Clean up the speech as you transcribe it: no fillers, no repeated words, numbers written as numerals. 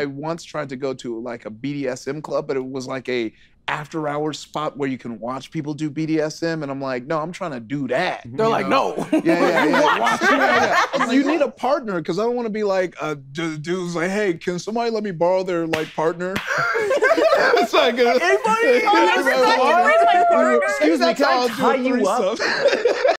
I once tried to go to like a BDSM club, but it was like a after-hours spot where you can watch people do BDSM, and I'm like, no, I'm trying to do that. They're like, no. You need a partner, because I don't want to be like a dude's like, hey, can somebody let me borrow their like partner? It's like, excuse me, can I tie you up?